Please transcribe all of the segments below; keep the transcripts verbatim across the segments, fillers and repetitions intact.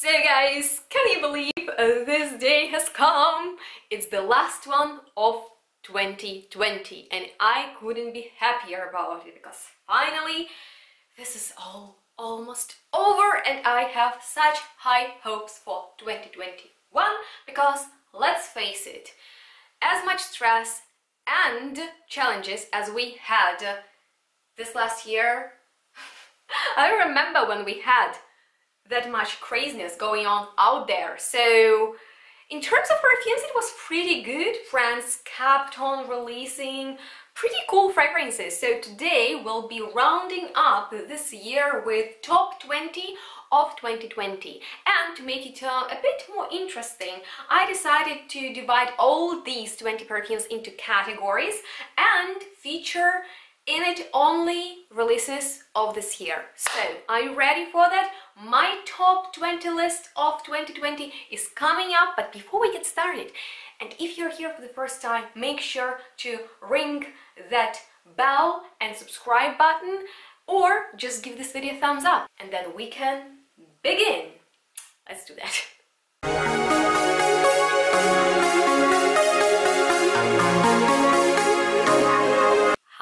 So guys, can you believe this day has come? It's the last one of twenty twenty and I couldn't be happier about it because finally this is all almost over and I have such high hopes for twenty twenty-one because let's face it, as much stress and challenges as we had this last year, I remember when we had that much craziness going on out there. So in terms of perfumes, it was pretty good. Brands kept on releasing pretty cool fragrances. So today we'll be rounding up this year with top twenty of twenty twenty. And to make it uh, a bit more interesting, I decided to divide all these twenty perfumes into categories and feature in it only releases of this year. So, are you ready for that? My top twenty list of twenty twenty is coming up, but before we get started, and if you're here for the first time, make sure to ring that bell and subscribe button, or just give this video a thumbs up, and then we can begin. Let's do that.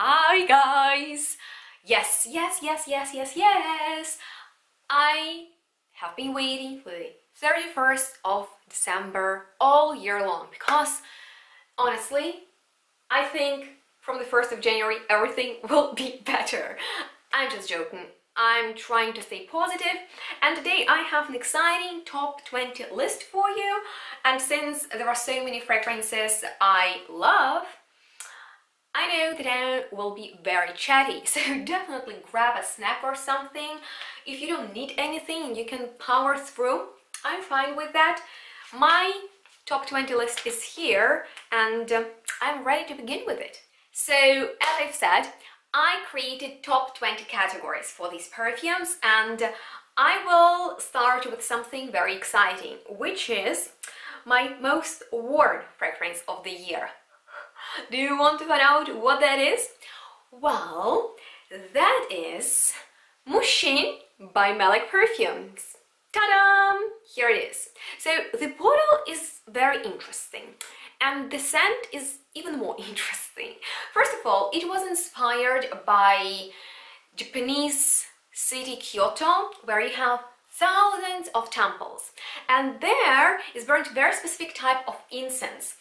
Hi guys! Yes, yes, yes, yes, yes, yes! I have been waiting for the thirty-first of December all year long because, honestly, I think from the first of January everything will be better. I'm just joking. I'm trying to stay positive, and today I have an exciting top twenty list for you, and since there are so many fragrances I love, I know that I will be very chatty, so definitely grab a snack or something. If you don't need anything, you can power through. I'm fine with that. My top twenty list is here and um, I'm ready to begin with it. So, as I've said, I created top twenty categories for these perfumes and I will start with something very exciting, which is my most worn fragrance of the year. Do you want to find out what that is? Well, that is Mushin by Malik Perfumes. Ta-da! Here it is. So the bottle is very interesting and the scent is even more interesting. First of all, it was inspired by Japanese city Kyoto, where you have thousands of temples, and there is burnt a very specific type of incense,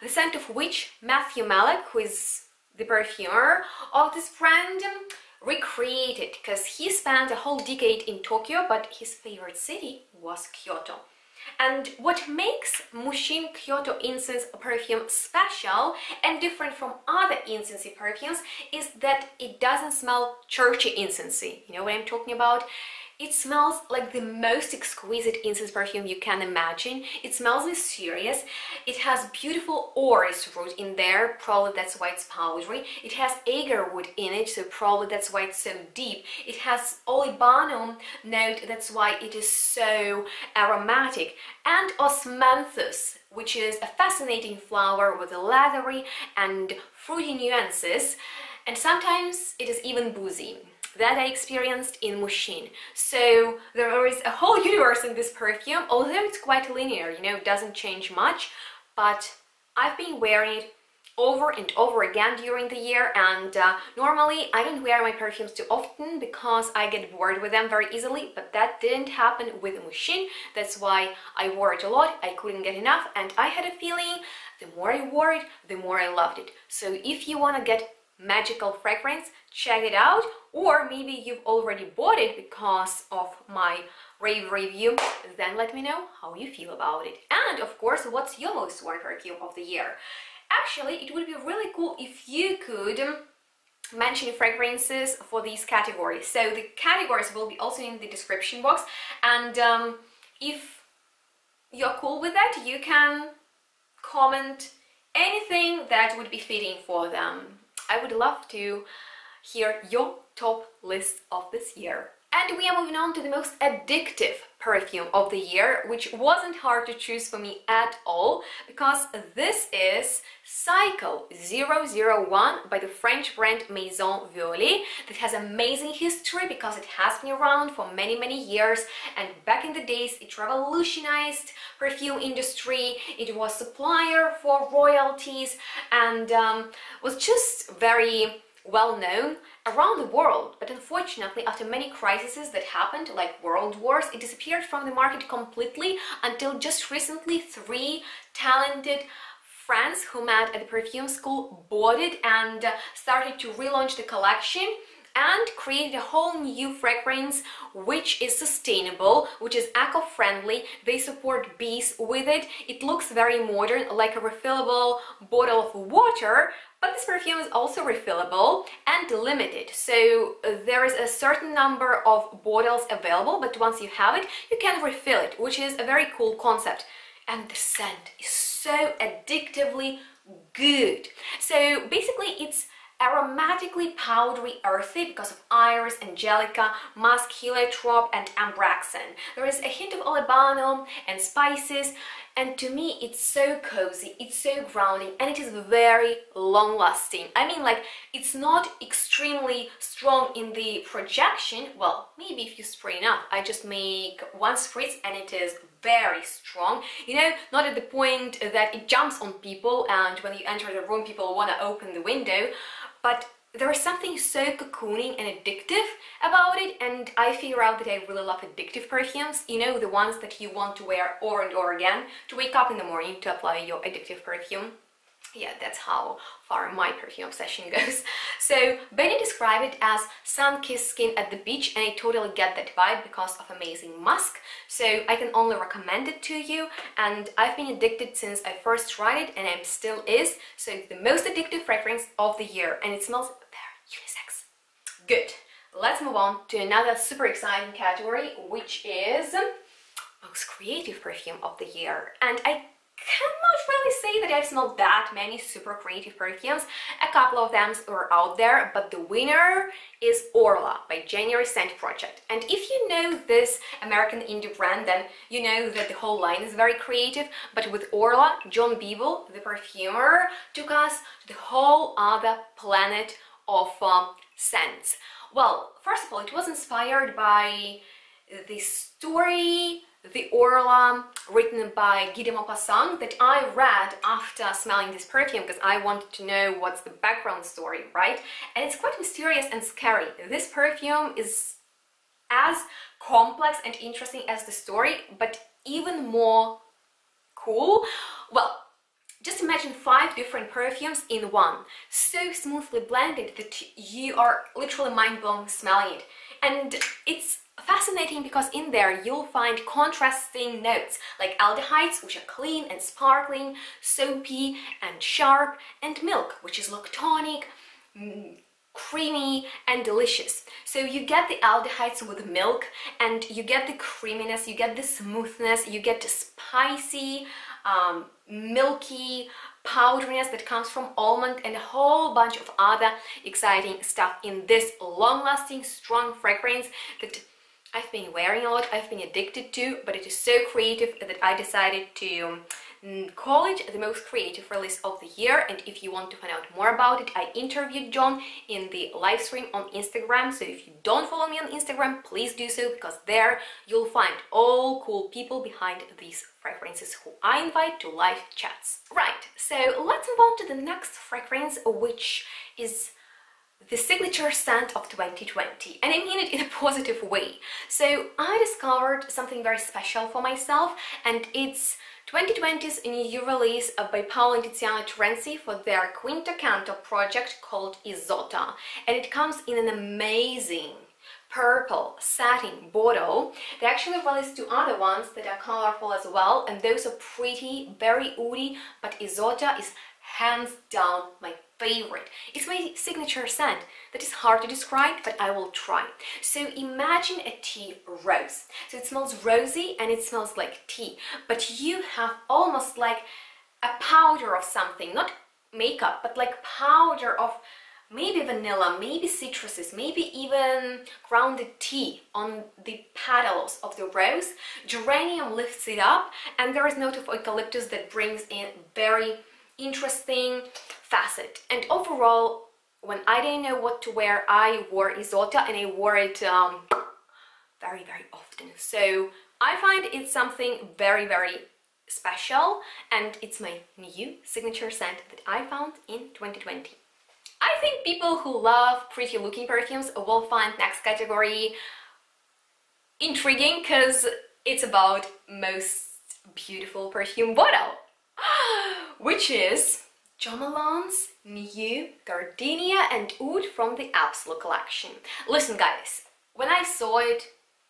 the scent of which Matthew Malick, who is the perfumer of this brand, recreated, because he spent a whole decade in Tokyo, but his favorite city was Kyoto. And what makes Mushin Kyoto incense perfume special and different from other incensey perfumes is that it doesn't smell churchy incensey. You know what I'm talking about? It smells like the most exquisite incense perfume you can imagine. It smells mysterious. It has beautiful orris root in there, probably that's why it's powdery. It has agarwood in it, so probably that's why it's so deep. It has olibanum note, that's why it is so aromatic. And osmanthus, which is a fascinating flower with a leathery and fruity nuances. And sometimes it is even boozy. That I experienced in Mushin. So there is a whole universe in this perfume, although it's quite linear, you know, it doesn't change much, but I've been wearing it over and over again during the year, and uh, normally I don't wear my perfumes too often because I get bored with them very easily, but that didn't happen with Mushin. That's why I wore it a lot, I couldn't get enough, and I had a feeling the more I wore it, the more I loved it. So if you want to get magical fragrance, check it out, or maybe you've already bought it because of my rave review, then let me know how you feel about it. And of course, what's your most worn perfume of the year? Actually, it would be really cool if you could mention fragrances for these categories. So the categories will be also in the description box, and um, if you're cool with that, you can comment anything that would be fitting for them. I would love to hear your top list of this year. And we are moving on to the most addictive perfume of the year, which wasn't hard to choose for me at all, because this is Cycle zero zero one by the French brand Maison Violet, that has amazing history because it has been around for many, many years, and back in the days it revolutionized perfume industry. It was supplier for royalties and um, was just very well known around the world, but unfortunately after many crises that happened, like world wars, it disappeared from the market completely until just recently three talented friends who met at the perfume school bought it and started to relaunch the collection and created a whole new fragrance which is sustainable, which is eco-friendly. They support bees with it. It looks very modern, like a refillable bottle of water, but this perfume is also refillable and limited. So there is a certain number of bottles available, but once you have it, you can refill it, which is a very cool concept. And the scent is so addictively good. So basically it's aromatically powdery earthy because of iris, angelica, musk, heliotrope and ambraxan. There is a hint of olibanum and spices, and to me it's so cozy, it's so grounding, and it is very long-lasting. I mean, like, it's not extremely strong in the projection. Well, maybe if you spray enough. I just make one spritz and it is very strong, you know, not at the point that it jumps on people and when you enter the room people want to open the window, but there is something so cocooning and addictive about it. And I figure out that I really love addictive perfumes, you know, the ones that you want to wear over and over again to wake up in the morning to apply your addictive perfume. Yeah, that's how far my perfume obsession goes. So Benny described it as sun-kissed skin at the beach, and I totally get that vibe because of amazing musk. So I can only recommend it to you, and I've been addicted since I first tried it, and I still is. So it's the most addictive fragrance of the year, and it smells very unisex. Good. Let's move on to another super exciting category, which is most creative perfume of the year. And I cannot really say that I've smelled that many super creative perfumes. A couple of them were out there, but the winner is Orla by January Scent Project. And if you know this American indie brand, then you know that the whole line is very creative, but with Orla, John Beeble, the perfumer, took us to the whole other planet of um, scents. Well, first of all, it was inspired by the story The Orla, written by Guy De Maupassant, that I read after smelling this perfume because I wanted to know what's the background story, right? And it's quite mysterious and scary. This perfume is as complex and interesting as the story, but even more cool. Well, just imagine five different perfumes in one, so smoothly blended that you are literally mind-blown smelling it. And it's fascinating because in there you'll find contrasting notes like aldehydes, which are clean and sparkling, soapy and sharp, and milk, which is lactonic, creamy and delicious. So you get the aldehydes with milk, and you get the creaminess, you get the smoothness, you get the spicy, um, milky powderiness that comes from almond, and a whole bunch of other exciting stuff in this long-lasting, strong fragrance that I've been wearing a lot, I've been addicted to, but it is so creative that I decided to call it the most creative release of the year. And if you want to find out more about it, I interviewed John in the live stream on Instagram. So if you don't follow me on Instagram, please do so, because there you'll find all cool people behind these fragrances who I invite to live chats. Right, so let's move on to the next fragrance, which is the signature scent of twenty twenty, and I mean it in a positive way. So I discovered something very special for myself, and it's twenty twenty's new release by Paolo and Tiziano Terenzi for their Quinto Canto project called Isotta, and it comes in an amazing purple satin bottle. They actually released two other ones that are colorful as well, and those are pretty, very oudy, but Isotta is hands down my favorite. It's my signature scent that is hard to describe, but I will try. So imagine a tea rose. So it smells rosy and it smells like tea, but you have almost like a powder of something, not makeup, but like powder of maybe vanilla, maybe citruses, maybe even grounded tea on the petals of the rose. Geranium lifts it up, and there is note of eucalyptus that brings in very interesting facet. And overall, when I didn't know what to wear, I wore Isotta, and I wore it um, very, very often. So I find it's something very, very special, and it's my new signature scent that I found in twenty twenty. I think people who love pretty looking perfumes will find next category intriguing, because it's about most beautiful perfume bottle, which is Jo Malone's new Gardenia and Oud from the Absolute collection. Listen guys, when I saw it,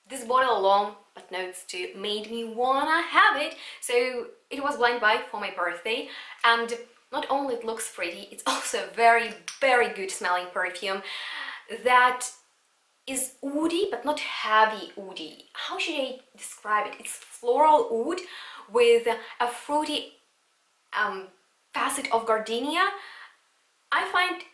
this bottle alone, but notes too, made me wanna have it. So it was blind buy for my birthday, and not only it looks pretty, it's also a very, very good smelling perfume that is oudy, but not heavy oudy. How should I describe it? It's floral oud with a fruity um, facet of gardenia. I find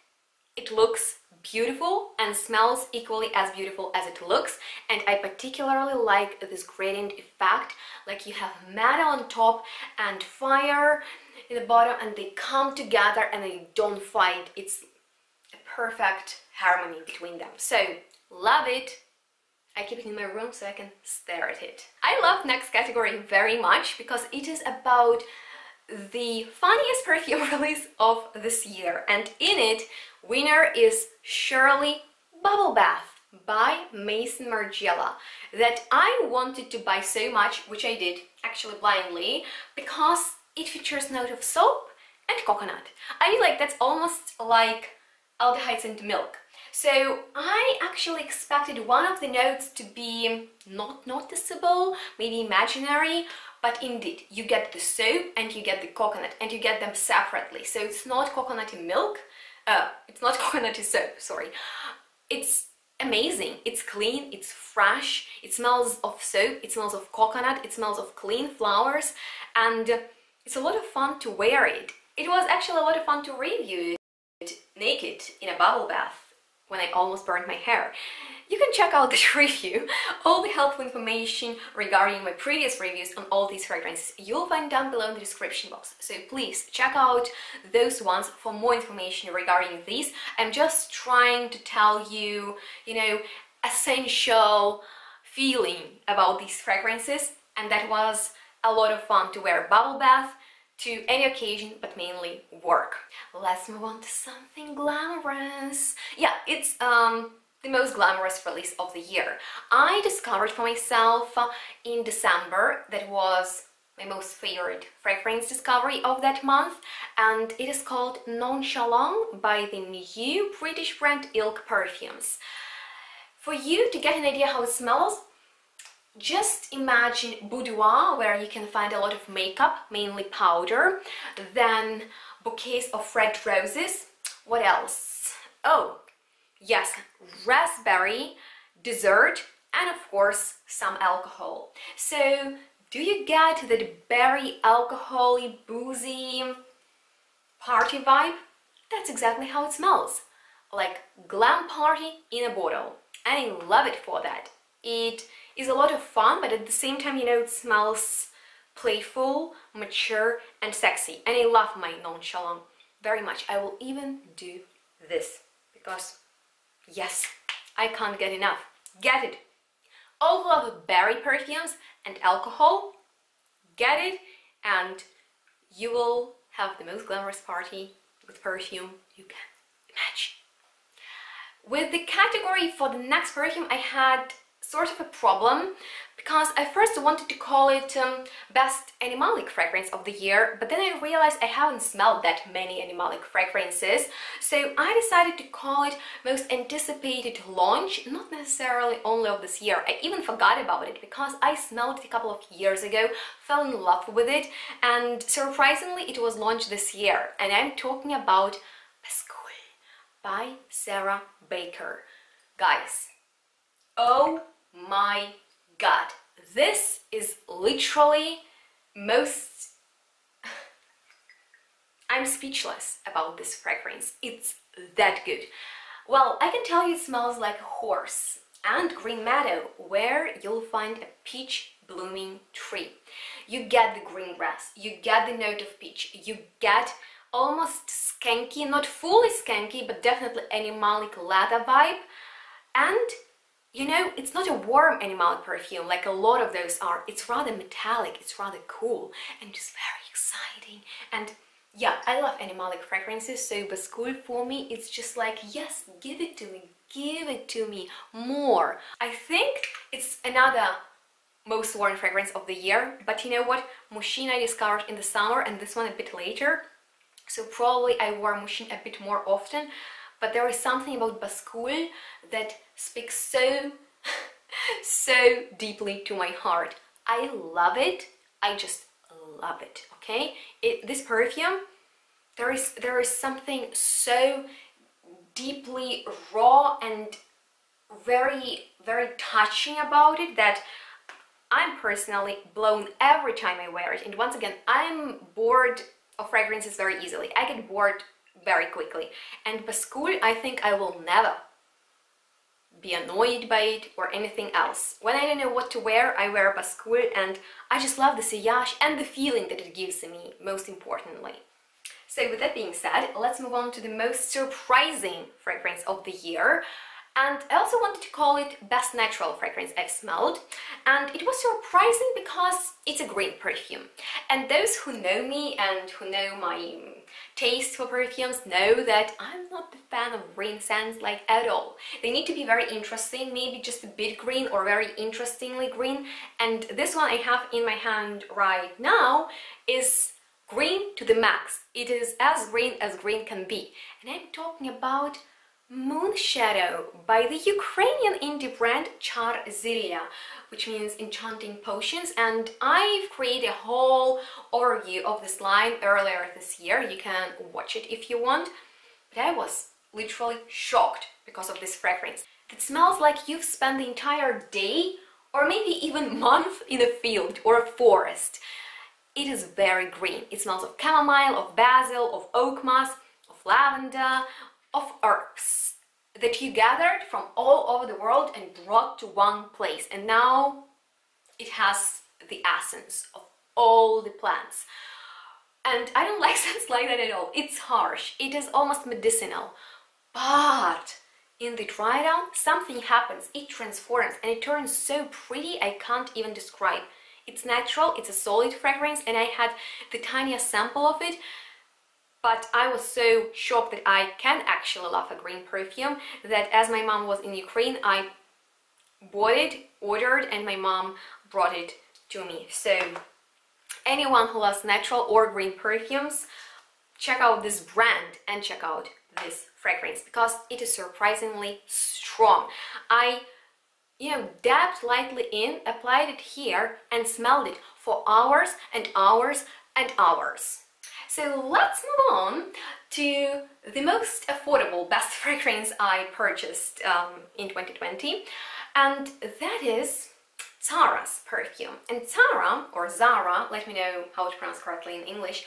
it looks beautiful and smells equally as beautiful as it looks, and I particularly like this gradient effect, like you have metal on top and fire in the bottom, and they come together and they don't fight. It's a perfect harmony between them. So love it. I keep it in my room so I can stare at it. I love next category very much because it is about the funniest perfume release of this year, and in it winner is Shirley Bubble Bath by Maison Margiela, that I wanted to buy so much, which I did actually blindly, because it features note of soap and coconut. I mean, like, that's almost like aldehydes and milk. So I actually expected one of the notes to be not noticeable, maybe imaginary, but indeed, you get the soap and you get the coconut, and you get them separately. So it's not coconutty milk, uh, it's not coconutty soap, sorry. It's amazing, it's clean, it's fresh, it smells of soap, it smells of coconut, it smells of clean flowers, and it's a lot of fun to wear it. It was actually a lot of fun to review it naked in a bubble bath when I almost burned my hair. You can check out this review. All the helpful information regarding my previous reviews on all these fragrances you'll find down below in the description box. So please check out those ones for more information regarding these. I'm just trying to tell you, you know, essential feeling about these fragrances, and that was a lot of fun to wear a bubble bath to any occasion, but mainly work. Let's move on to something glamorous. Yeah, it's um, the most glamorous release of the year. I discovered for myself in December, that was my most favorite fragrance discovery of that month, and it is called Nonchalant by the new British brand Ilk Perfumes. For you to get an idea how it smells, just imagine boudoir, where you can find a lot of makeup, mainly powder, then bouquets of red roses. What else? Oh, yes, raspberry, dessert, and of course some alcohol. So do you get that berry, alcohol-y, boozy party vibe? That's exactly how it smells. Like glam party in a bottle. And I love it for that. It is a lot of fun, but at the same time, you know, it smells playful, mature, and sexy. And I love my Nonchalant very much. I will even do this because, yes, I can't get enough. Get it. All who love berry perfumes and alcohol, get it, and you will have the most glamorous party with perfume you can imagine. With the category for the next perfume, I had sort of a problem, because I first wanted to call it um, best animalic fragrance of the year, but then I realized I haven't smelled that many animalic fragrances, so I decided to call it most anticipated launch, not necessarily only of this year. I even forgot about it because I smelled it a couple of years ago, fell in love with it, and surprisingly it was launched this year, and I'm talking about Pascal by Sarah Baker. Guys, oh my god, this is literally most... I'm speechless about this fragrance. It's that good. Well, I can tell you it smells like horse and green meadow, where you'll find a peach blooming tree. You get the green grass, you get the note of peach, you get almost skanky, not fully skanky, but definitely animalic leather vibe. And you know, it's not a warm animalic perfume like a lot of those are. It's rather metallic, it's rather cool, and just very exciting. And yeah, I love animalic fragrances, so Bascule for me, it's just like, yes, give it to me, give it to me more. I think it's another most worn fragrance of the year, but you know what? Mushin I discovered in the summer and this one a bit later, so probably I wear Mushin a bit more often, but there is something about Bascule that speaks so, so deeply to my heart. I love it, I just love it, okay? It, this perfume, there is, there is something so deeply raw and very, very touching about it that I'm personally blown every time I wear it. And once again, I'm bored of fragrances very easily. I get bored very quickly. And Pascal, I think I will never be annoyed by it or anything else. When I don't know what to wear, I wear Pascal, and I just love the sillage and the feeling that it gives me, most importantly. So with that being said, let's move on to the most surprising fragrance of the year. And I also wanted to call it best natural fragrance I've smelled, and it was surprising because it's a green perfume. And those who know me and who know my taste for perfumes know that I'm not a fan of green scents like at all. They need to be very interesting, maybe just a bit green or very interestingly green. And this one I have in my hand right now is green to the max. It is as green as green can be. And I'm talking about Moon Shadow by the Ukrainian indie brand Char Zilya, which means enchanting potions, and I've created a whole overview of this line earlier this year. You can watch it if you want, but I was literally shocked because of this fragrance. It smells like you've spent the entire day or maybe even month in a field or a forest. It is very green. It smells of chamomile, of basil, of oak musk, of lavender, of herbs that you gathered from all over the world and brought to one place, and now it has the essence of all the plants. And I don't like scents like that at all. It's harsh, it is almost medicinal, but in the dry down something happens. It transforms and it turns so pretty, I can't even describe. It's natural, it's a solid fragrance, and I had the tiniest sample of it, but I was so shocked that I can actually love a green perfume that, as my mom was in Ukraine, I bought it, ordered, and my mom brought it to me. So anyone who loves natural or green perfumes, check out this brand and check out this fragrance because it is surprisingly strong. I, you know, dabbed lightly in, applied it here, and smelled it for hours and hours and hours. So let's move on to the most affordable best fragrance I purchased um, in twenty twenty, and that is Zara's perfume. And Zara, or Zara, let me know how to pronounce correctly in English,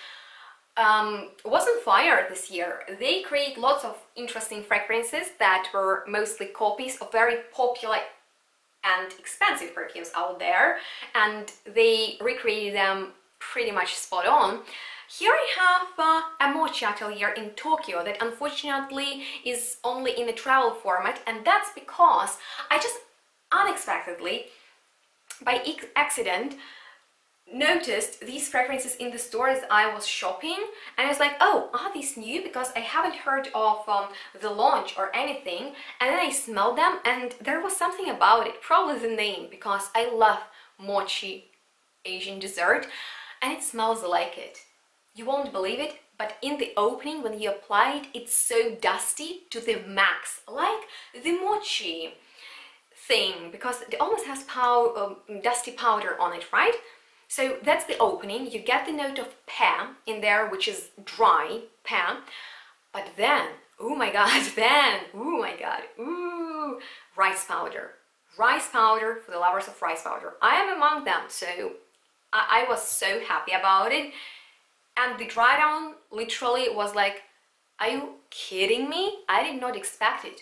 um, was on fire this year. They create lots of interesting fragrances that were mostly copies of very popular and expensive perfumes out there, and they recreated them pretty much spot on. Here I have uh, a Mochi Atelier in Tokyo that unfortunately is only in the travel format, and that's because I just unexpectedly, by accident, noticed these fragrances in the stores I was shopping, and I was like, oh, are these new? Because I haven't heard of um, the launch or anything, and then I smelled them, and there was something about it, probably the name, because I love mochi Asian dessert, and it smells like it. You won't believe it, but in the opening, when you apply it, it's so dusty to the max, like the mochi thing, because it almost has pow um, dusty powder on it, right? So that's the opening. You get the note of pear in there, which is dry pear, but then, oh my god, then, oh my god, ooh, rice powder. Rice powder for the lovers of rice powder. I am among them, so I, I was so happy about it. And the dry down literally was like, Are you kidding me? I did not expect it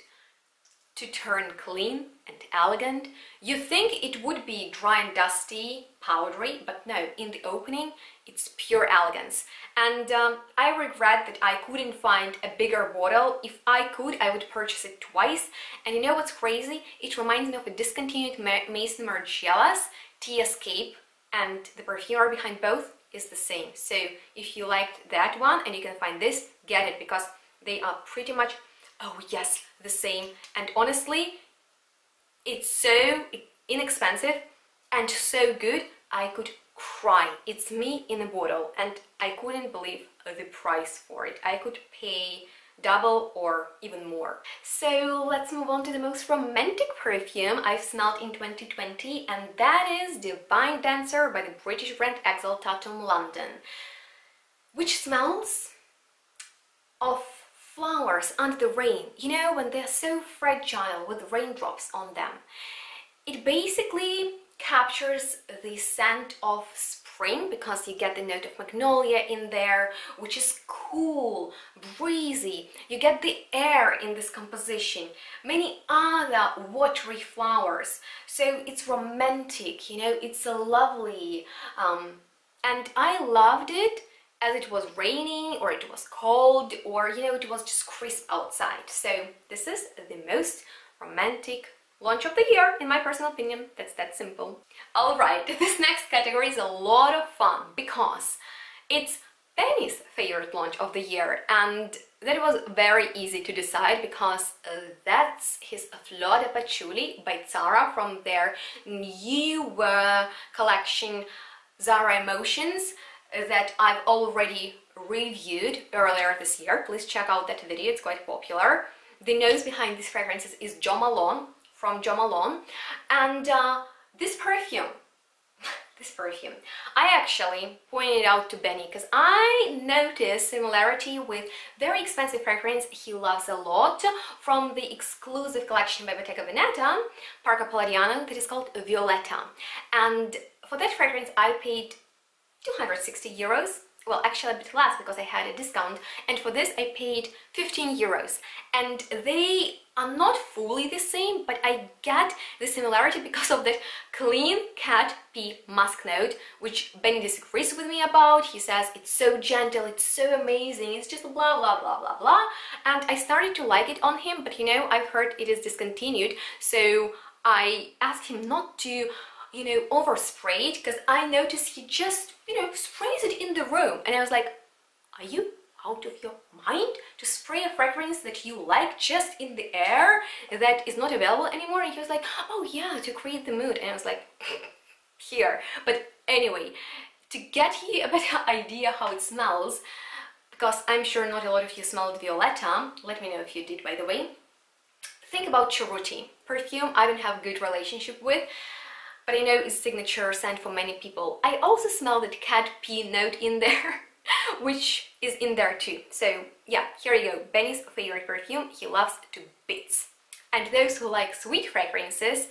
to turn clean and elegant. You think it would be dry and dusty, powdery, but no, in the opening it's pure elegance. And um, I regret that I couldn't find a bigger bottle. If I could, I would purchase it twice. And you know what's crazy? It reminds me of a discontinued Maison Margiela's Tea Escape, and the perfumer behind both is the same. So if you liked that one and you can find this, get it, because they are pretty much, oh yes, the same. And honestly, it's so inexpensive and so good, I could cry. It's me in a bottle, and I couldn't believe the price for it. I could pay double or even more. So let's move on to the most romantic perfume I've smelled in twenty twenty, and that is Divine Dancer by the British brand Exaltatum London, which smells of flowers under the rain, you know, when they're so fragile with raindrops on them. It basically captures the scent of spring, because you get the note of magnolia in there, which is cool, breezy. You get the air in this composition, many other watery flowers. So it's romantic, you know, it's a lovely, um, and I loved it as it was raining, or it was cold, or, you know, it was just crisp outside. So this is the most romantic launch of the year, in my personal opinion. That's that simple. All right, this next category is a lot of fun, because it's Penny's favorite launch of the year, and that was very easy to decide, because uh, that's his Violetta Patchouli by Zara from their new uh, collection Zara Emotions, that I've already reviewed earlier this year. Please check out that video, it's quite popular. The nose behind these fragrances is Jo Malone, from Jo Malone, and uh, this perfume, this perfume, I actually pointed out to Benny, because I noticed similarity with very expensive fragrance he loves a lot from the exclusive collection by Bottega Veneta, Parco Palladiano, that is called Violetta. And for that fragrance I paid two hundred sixty euros, well, actually a bit less because I had a discount, and for this I paid fifteen euros, and they are not fully the same, but I get the similarity because of that clean cat pee musk note, which Benny disagrees with me about. He says it's so gentle, it's so amazing, it's just blah blah blah blah blah, and I started to like it on him, but you know, I've heard it is discontinued, so I asked him not to, you know, overspray it, because I noticed he just, you know, sprays it in the room, and I was like, are you out of your mind to spray a fragrance that you like just in the air that is not available anymore? And he was like, oh yeah, to create the mood, and I was like, here. But anyway, to get you a better idea how it smells, because I'm sure not a lot of you smelled Violetta, let me know if you did, by the way. Think about Cerruti, perfume I don't have a good relationship with, but I know it's signature scent for many people. I also smell that cat pee note in there, which is in there too. So yeah, here you go, Benny's favorite perfume, he loves to bits. And those who like sweet fragrances,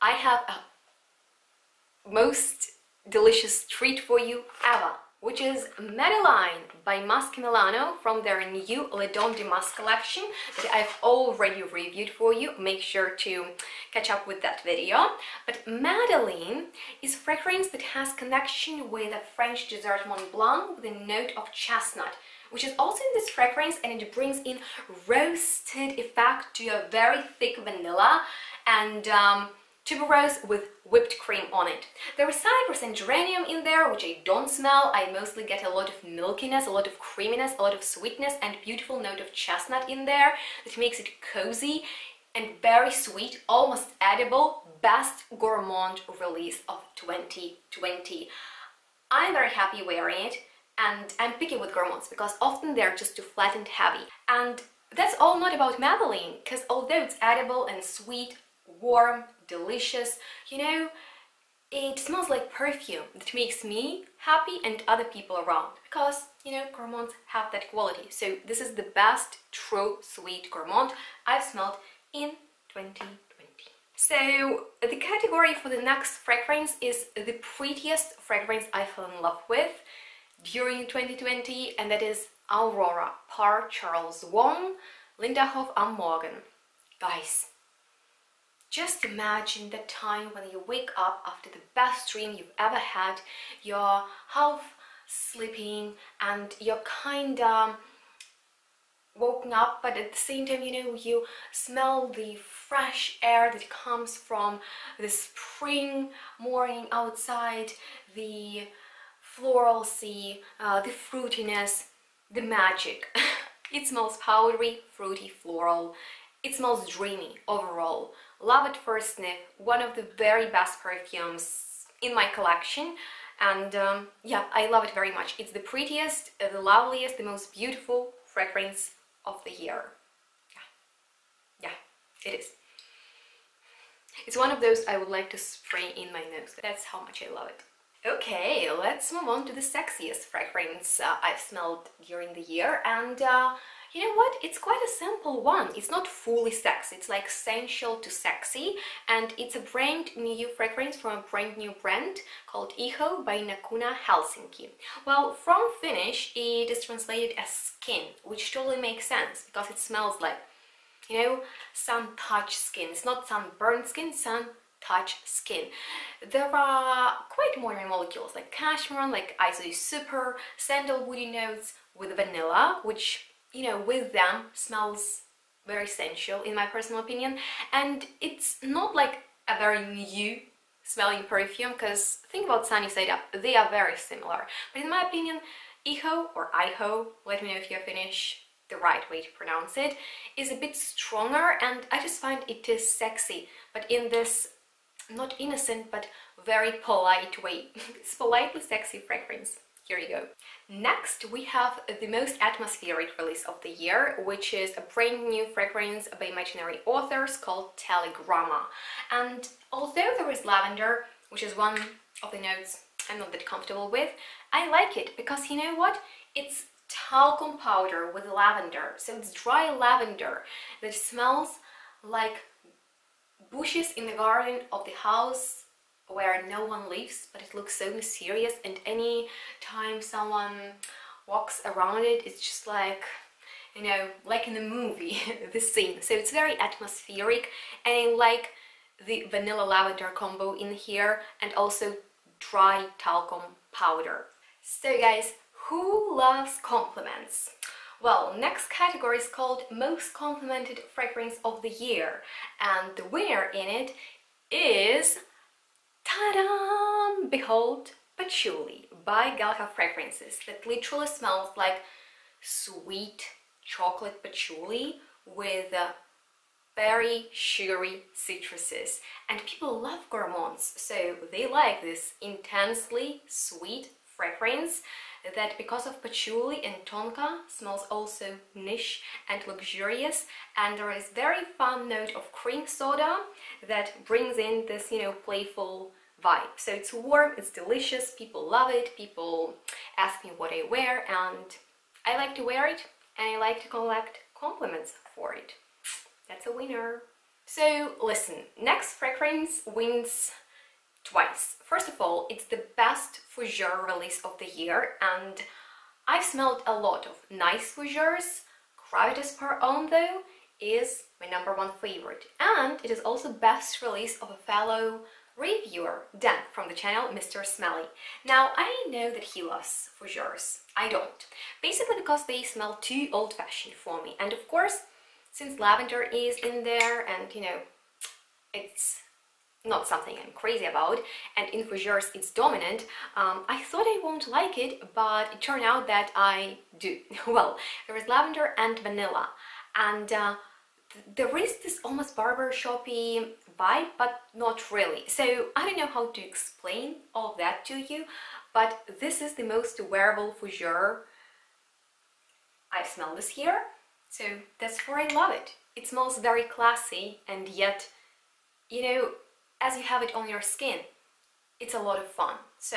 I have a most delicious treat for you ever, which is Madeleine by Musk Milano from their new Le Don de Musk collection that I've already reviewed for you. Make sure to catch up with that video. But Madeleine is a fragrance that has connection with a French dessert Mont Blanc with a note of chestnut, which is also in this fragrance, and it brings in roasted effect to a very thick vanilla and um, tuberose with whipped cream on it. There is cypress and geranium in there, which I don't smell. I mostly get a lot of milkiness, a lot of creaminess, a lot of sweetness, and beautiful note of chestnut in there that makes it cozy and very sweet, almost edible. Best gourmand release of twenty twenty. I'm very happy wearing it, and I'm picky with gourmands because often they're just too flat and heavy. And that's all not about Madeleine, because although it's edible and sweet, warm, delicious, you know, it smells like perfume that makes me happy and other people around, because, you know, gourmands have that quality. So this is the best true sweet gourmand I've smelled in twenty twenty. So the category for the next fragrance is the prettiest fragrance I fell in love with during twenty twenty, and that is Aurora, Par Charles Wong, Linderhof am Morgen. Guys, just imagine that time when you wake up after the best dream you've ever had, you're half sleeping and you're kinda woken up, but at the same time, you know, you smell the fresh air that comes from the spring morning outside, the floralcy, uh, the fruitiness, the magic. It smells powdery, fruity, floral. It smells dreamy overall. Love at first sniff. One of the very best perfumes in my collection. And um, yeah, I love it very much. It's the prettiest, the loveliest, the most beautiful fragrance of the year. Yeah, yeah, it is. It's one of those I would like to spray in my nose. That's how much I love it. Okay, let's move on to the sexiest fragrance uh, I've smelled during the year, and uh, you know what? It's quite a simple one. It's not fully sexy, it's like sensual to sexy, and it's a brand new fragrance from a brand new brand called I H O by Nakuna Helsinki. Well, from Finnish, it is translated as skin, which totally makes sense because it smells like, you know, sun-touched skin. It's not sun-burned skin, sun touch skin. There are quite modern molecules like cashmere, like I S O Super, sandalwoody notes with vanilla, which, you know, with them smells very sensual in my personal opinion. And it's not like a very new smelling perfume, because think about Sunny Side Up, they are very similar. But in my opinion, I H O or I H O, let me know if you're Finnish, the right way to pronounce it, is a bit stronger, and I just find it is sexy, but in this not innocent, but very polite way. It's politely sexy fragrance. Here you go. Next, we have the most atmospheric release of the year, which is a brand new fragrance by imaginary authors called Telegrama. And although there is lavender, which is one of the notes I'm not that comfortable with, I like it because, you know what? It's talcum powder with lavender. So it's dry lavender that smells like bushes in the garden of the house where no one lives, but it looks so mysterious, and any time someone walks around it, it's just like, you know, like in the movie, the scene. So it's very atmospheric, and I like the vanilla lavender combo in here, and also dry talcum powder. So guys, who loves compliments? Well, next category is called Most Complimented Fragrance of the Year, and the winner in it is, ta-da, Behold Patchouli by Galka Fragrances, that literally smells like sweet chocolate patchouli with uh, very sugary citruses. And people love gourmands, so they like this intensely sweet fragrance that, because of patchouli and tonka, smells also niche and luxurious. And there is very fun note of cream soda that brings in this, you know, playful vibe. So it's warm, it's delicious, people love it, people ask me what I wear, and I like to wear it, and I like to collect compliments for it. That's a winner. So listen, next fragrance wins twice. First of all, it's the best fougere release of the year, and I've smelled a lot of nice fougeres. Cravatas pour Homme, though, is my number one favorite, and it is also best release of a fellow reviewer, Dan, from the channel Mister Smelly. Now, I know that he loves fougeres. I don't. Basically because they smell too old-fashioned for me, and of course, since lavender is in there, and, you know, it's not something I'm crazy about, and in fougères it's dominant, um, I thought I won't like it, but it turned out that I do. Well, there is lavender and vanilla, and uh, th there is this almost barbershoppy vibe, but not really. So I don't know how to explain all that to you, but this is the most wearable fougère I've smelled this year, so that's where I love it. It smells very classy, and yet, you know, as you have it on your skin, it's a lot of fun. So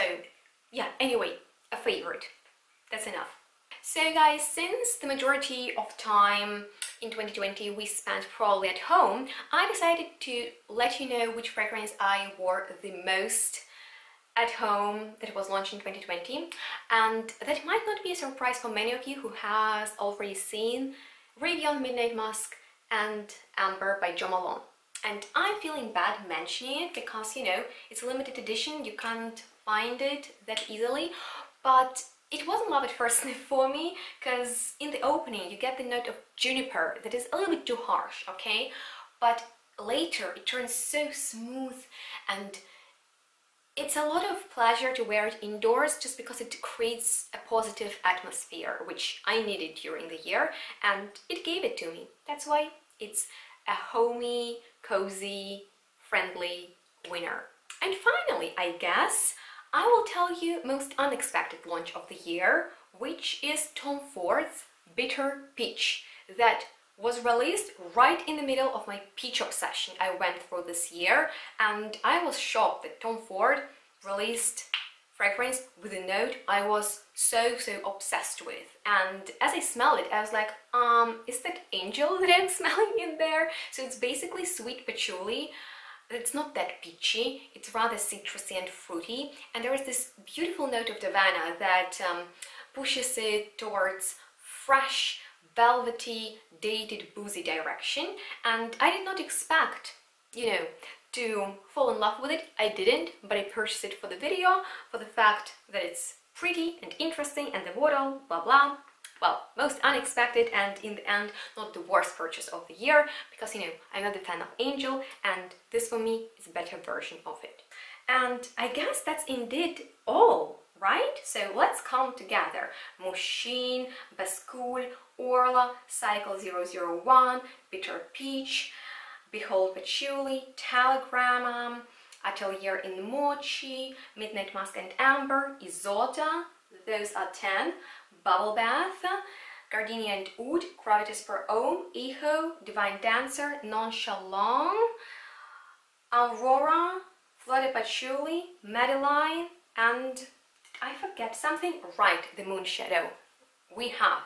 yeah, anyway, a favorite. That's enough. So guys, since the majority of time in twenty twenty we spent probably at home, I decided to let you know which fragrance I wore the most at home that was launched in twenty twenty, and that might not be a surprise for many of you who has already seen review on Midnight Musk and Amber by Jo Malone. And I'm feeling bad mentioning it because, you know, it's a limited edition, you can't find it that easily, but it wasn't love at first sniff for me, because in the opening you get the note of juniper that is a little bit too harsh, okay? But later it turns so smooth, and it's a lot of pleasure to wear it indoors just because it creates a positive atmosphere, which I needed during the year, and it gave it to me. That's why it's a homey, cozy, friendly winner. And finally, I guess, I will tell you most unexpected launch of the year, which is Tom Ford's Bitter Peach, that was released right in the middle of my peach obsession I went through this year, and I was shocked that Tom Ford released fragrance with a note I was so, so obsessed with. And as I smelled it, I was like, um, is that angel that I'm smelling in there? So it's basically sweet patchouli. It's not that peachy, it's rather citrusy and fruity, and there is this beautiful note of Davana that um, pushes it towards fresh, velvety, dated, boozy direction. And I did not expect, you know, to fall in love with it. I didn't, but I purchased it for the video, for the fact that it's pretty and interesting and the bottle, blah blah. Well, most unexpected, and in the end not the worst purchase of the year, because, you know, I'm not a fan of Angel, and this for me is a better version of it. And I guess that's indeed all, right? So let's come together. Mushin, Pascal, Orla, Cycle zero zero one, Bitter Peach, Behold Patchouli, Telegrama, Atelier in Mochi, Midnight Musk and Amber, Isotta, those are ten, Bubble Bath, Gardenia and Oud, Cravatas pour Homme, I H O, Divine Dancer, Nonchalant, Aurora, Violetta Patchouli, Madeleine, and did I forget something? Right, the Moon Shadow. We have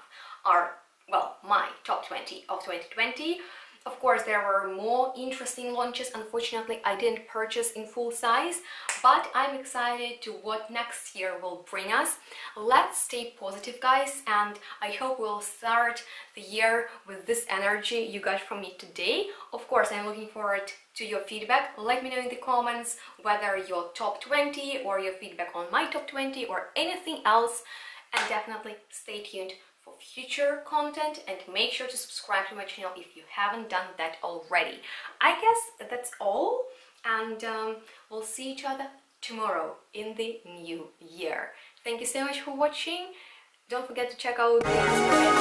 our, well, my top twenty of twenty twenty. Of course, there were more interesting launches. Unfortunately, I didn't purchase in full size, but I'm excited to what next year will bring us. Let's stay positive, guys, and I hope we'll start the year with this energy you got from me today. Of course, I'm looking forward to your feedback. Let me know in the comments whether your top twenty or your feedback on my top twenty or anything else, and definitely stay tuned for future content, and make sure to subscribe to my channel if you haven't done that already. I guess that's all, and um, we'll see each other tomorrow in the new year. Thank you so much for watching. Don't forget to check out the Instagram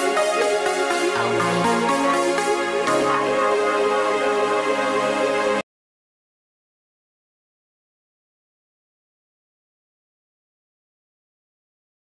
box.